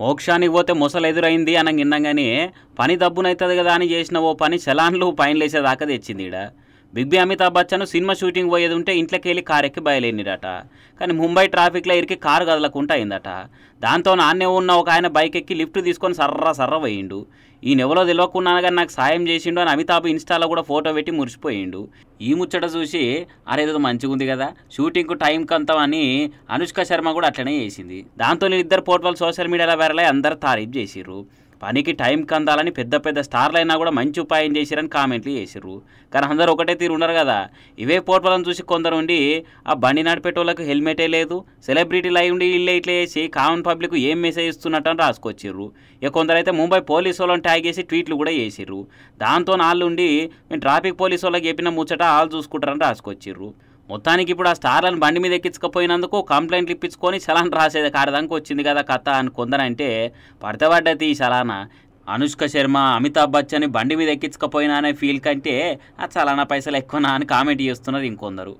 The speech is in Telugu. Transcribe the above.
మోక్షానికి పోతే మొసలు ఎదురైంది అనగా నిన్నగానే పని దబ్బునైతది కదా అని చేసిన ఓ పని చలాన్లు పైన లేసేదాకా తెచ్చింది. ఈడ big B Amitabh Bachchan cinema shooting పోయేది ఉంటే ఇంట్లోకి వెళ్ళి కారు ఎక్కి బయలుదేరినాడట. కానీ ముంబై ట్రాఫిక్లో ఇరికి కారు కదలకుండా అయిందట. దాంతో నాన్నే ఉన్న ఒక ఆయన బైక్ ఎక్కి లిఫ్ట్ తీసుకొని సర్ర సర్ర పోయిండు. ఈయనెవరో తెలియకున్నాను కానీ నాకు సాయం చేసిండు అని అమితాబ్ ఇన్స్టాలో కూడా ఫోటో పెట్టి మురిసిపోయిండు. ఈ ముచ్చట చూసి అరేదో మంచిగా ఉంది కదా షూటింగ్కు టైం కంతం అని అనుష్క శర్మ కూడా అట్లనే చేసింది. దాంతో వీళ్ళిద్దరు ఫోటోలు సోషల్ మీడియాలో వైరల్ అయ్యి అందరు తారీఫ్ చేసిర్రు. పనికి టైం కందాలని పెద్ద పెద్ద స్టార్లు అయినా కూడా మంచి ఉపాయం చేసిరని కామెంట్లు చేసిర్రు. కానీ అందరూ ఒకటే తీరు ఉండరు కదా. ఇవే ఫోటోలను చూసి కొందరు ఉండి ఆ బండి నడిపేటోళ్ళకు హెల్మెటే లేదు, సెలబ్రిటీలు అయి ఉండి ఇల్లే ఇట్లా చేసి కామన్ పబ్లిక్ ఏం మెసేజ్ ఇస్తున్నట్టు అని రాసుకొచ్చిర్రు. ఇక కొందరైతే ముంబై పోలీసు వాళ్ళని ట్యాగ్ చేసి ట్వీట్లు కూడా చేసిర్రు. దాంతో నాళ్ళుండి మేము ట్రాఫిక్ పోలీసు వాళ్ళకి చెప్పిన ముచ్చట వాళ్ళు చూసుకుంటారని రాసుకొచ్చిర్రు. మొత్తానికి ఇప్పుడు ఆ స్టార్లను బండి మీద ఎక్కించకపోయినందుకు కంప్లైంట్లు ఇప్పించుకొని చలాన్ రాసేది కారదానికి వచ్చింది కదా కథ అని కొందరంటే పడతబడ్డది. ఈ చలాన అనుష్క శర్మ అమితాబ్ బచ్చన్ బండి మీద ఎక్కించకపోయినా అనే ఫీల్ కంటే ఆ చలానా పైసలు ఎక్కువనా అని కామెంట్ చేస్తున్నారు ఇంకొందరు.